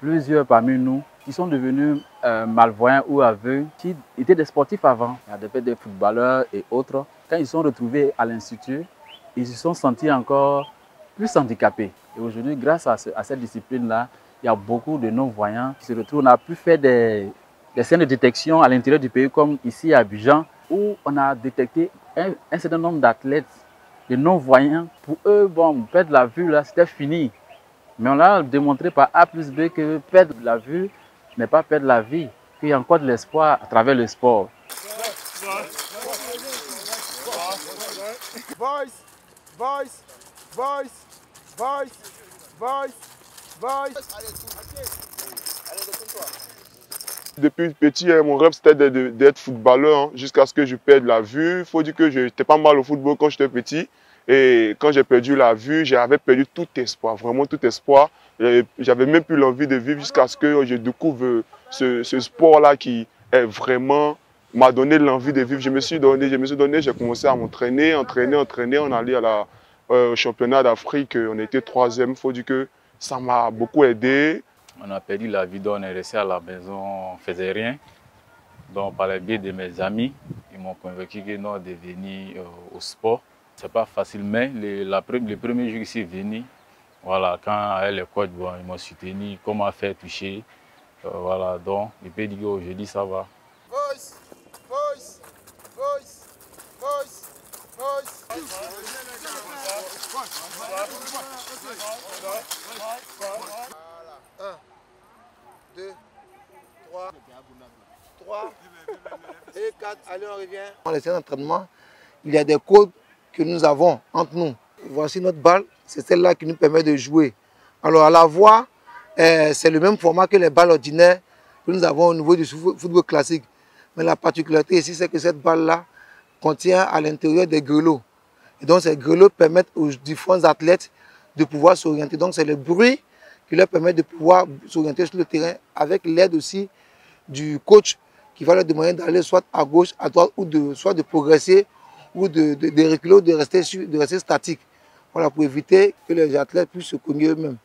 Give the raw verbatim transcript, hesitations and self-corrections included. Plusieurs parmi nous qui sont devenus euh, malvoyants ou aveugles, qui étaient des sportifs avant, des footballeurs et autres, quand ils sont retrouvés à l'Institut, ils se sont sentis encore plus handicapés. Et aujourd'hui, grâce à, ce, à cette discipline-là, il y a beaucoup de non-voyants qui se retrouvent. On a pu faire des, des scènes de détection à l'intérieur du pays, comme ici à Abidjan, où on a détecté un, un certain nombre d'athlètes, de non-voyants. Pour eux, bon, perdre la vue, là, c'était fini. Mais on a démontré par A plus B que perdre la vue n'est pas perdre la vie, qu'il y a encore de l'espoir à travers le sport. Boys, boys, boys, boys, boys, boys. Depuis petit, mon rêve c'était d'être footballeur hein, jusqu'à ce que je perde la vue. Il faut dire que j'étais pas mal au football quand j'étais petit. Et quand j'ai perdu la vue, j'avais perdu tout espoir, vraiment tout espoir. J'avais même plus l'envie de vivre jusqu'à ce que je découvre ce, ce sport-là qui est vraiment m'a donné l'envie de vivre. Je me suis donné, je me suis donné, j'ai commencé à m'entraîner, entraîner, entraîner. On allait à la, euh, au championnat d'Afrique, on était troisième. Il faut dire que ça m'a beaucoup aidé. On a perdu la vie, on est resté à la maison, on ne faisait rien. Donc par le biais de mes amis, ils m'ont convaincu que non, de venir euh, au sport. C'est pas facile, mais le, la, le premier jour que je suis venu, voilà, quand avec les coachs, bon, ils m'ont soutenu, comment faire toucher. Euh, voilà, donc je peux dire qu'aujourd'hui ça va. Boys, boys, boys, boys, boys. Un, deux, trois, trois, et quatre, allez on revient. Dans les séances d'entraînement, il y a des codes que nous avons entre nous. Voici notre balle, c'est celle-là qui nous permet de jouer. Alors à la voie, eh, c'est le même format que les balles ordinaires que nous avons au niveau du football classique. Mais la particularité ici, c'est que cette balle-là contient à l'intérieur des grelots. Et donc ces grelots permettent aux différents athlètes de pouvoir s'orienter. Donc c'est le bruit qui leur permet de pouvoir s'orienter sur le terrain avec l'aide aussi du coach qui va leur demander d'aller soit à gauche, à droite, ou de, soit de progresser ou de, de, de reculer ou de rester, de rester statique. Voilà, pour éviter que les athlètes puissent se cogner eux-mêmes.